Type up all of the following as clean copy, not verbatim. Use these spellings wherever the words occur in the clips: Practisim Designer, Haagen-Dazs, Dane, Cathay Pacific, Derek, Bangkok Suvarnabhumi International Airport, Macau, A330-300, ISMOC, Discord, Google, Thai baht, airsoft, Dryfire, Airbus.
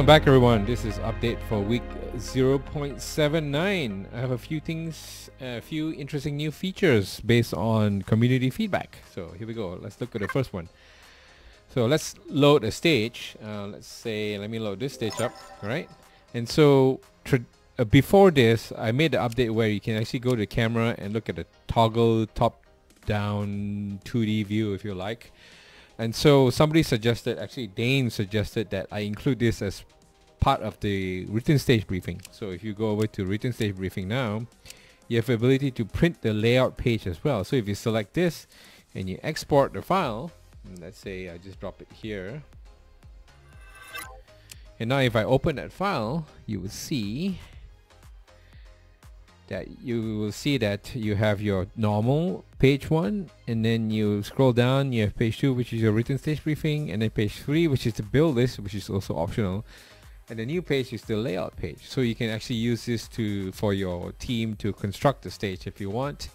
Welcome back, everyone. This is update for week 0.79. I have a few things, a few interesting new features based on community feedback. So here we go. Let's look at the first one. So let's load a stage. Let's say, let me load this stage up, right? And so before this, I made the update where you can actually go to the camera and look at the toggle top-down 2D view if you like. And so somebody suggested, actually Dane suggested, that I include this as part of the written stage briefing. So if you go over to written stage briefing now, you have the ability to print the layout page as well. So if you select this and you export the file, and let's say I just drop it here. And now if I open that file, you will see that you have your normal page 1, and then you scroll down, you have page 2, which is your written stage briefing, and then page 3, which is the build list, which is also optional, and the new page is the layout page. So you can actually use this for your team to construct the stage if you want,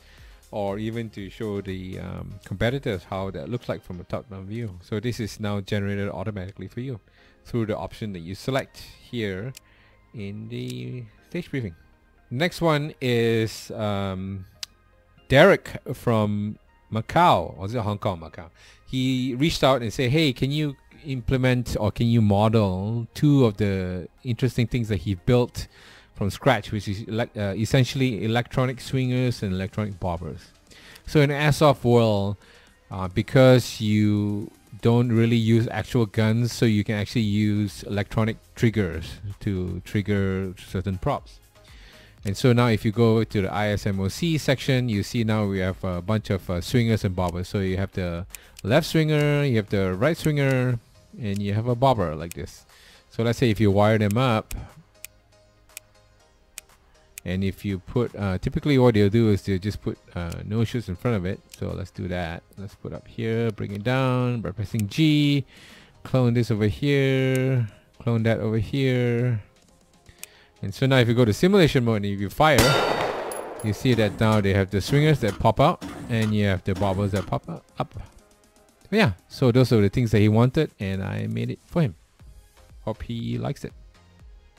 or even to show the competitors how that looks like from a top-down view. So this is now generated automatically for you through the option that you select here in the stage briefing. Next one is Derek from Macau, or is it Hong Kong, Macau? He reached out and said, hey, can you implement or can you model two of the interesting things that he built from scratch, which is essentially electronic swingers and electronic bobbers. So in the airsoft world, because you don't really use actual guns, so you can actually use electronic triggers to trigger certain props. And so now if you go to the ISMOC section, you see now we have a bunch of swingers and bobbers. So you have the left swinger, you have the right swinger, and you have a bobber like this. So let's say if you wire them up, and if you put, typically what they'll do is they'll just put no shoots in front of it. So let's do that. Let's put up here, bring it down by pressing G, clone this over here, clone that over here. And so now if you go to simulation mode and if you fire, you see that now they have the swingers that pop out and you have the bobbers that pop up. But yeah, so those are the things that he wanted and I made it for him. Hope he likes it.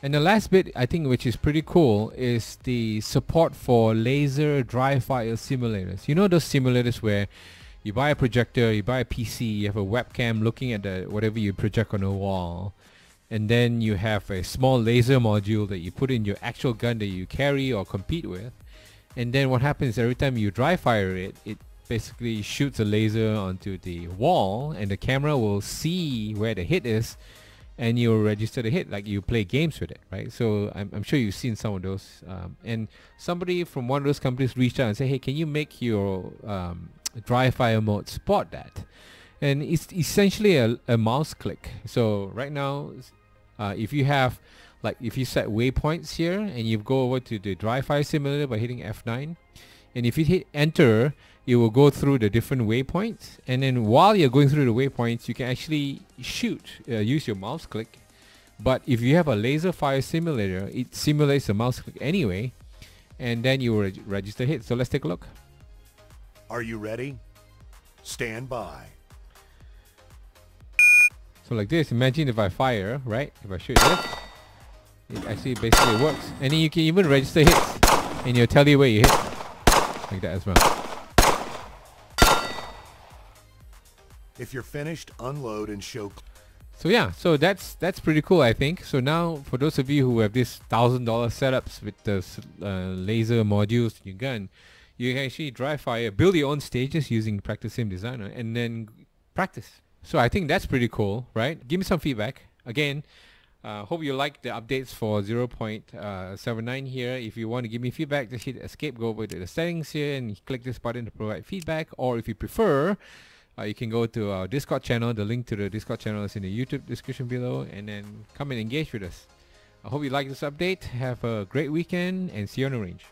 And the last bit, I think, which is pretty cool, is the support for laser dry fire simulators. You know those simulators where you buy a projector, you buy a PC, you have a webcam looking at whatever you project on a wall. And then you have a small laser module that you put in your actual gun that you carry or compete with. And then what happens every time you dry fire it, it basically shoots a laser onto the wall and the camera will see where the hit is and you'll register the hit like you play games with it, right? So I'm sure you've seen some of those. And somebody from one of those companies reached out and said, hey, can you make your dry fire mode support that? And it's essentially a mouse click. So right now, if you have, like, if you set waypoints here and you go over to the dry fire simulator by hitting F9, and if you hit enter, it will go through the different waypoints. And then while you're going through the waypoints, you can actually shoot, use your mouse click. But if you have a laser fire simulator, it simulates the mouse click anyway, and then you will register hit. So let's take a look. Are you ready? Stand by. So like this, imagine if I fire, right? If I shoot this, it actually basically works. And then you can even register hits, and it'll tell you where you hit. Like that as well. If you're finished, unload and show. So yeah, so that's pretty cool, I think. So now, for those of you who have these $1,000 setups with the laser modules in your gun, you can actually dry fire, build your own stages using Practisim Designer, and then practice. So I think that's pretty cool, right? Give me some feedback. Again, hope you like the updates for 0.79 here. If you want to give me feedback, just hit escape, go over to the settings here and click this button to provide feedback. Or if you prefer, you can go to our Discord channel. The link to the Discord channel is in the YouTube description below, and then come and engage with us. I hope you like this update. Have a great weekend and see you on the range.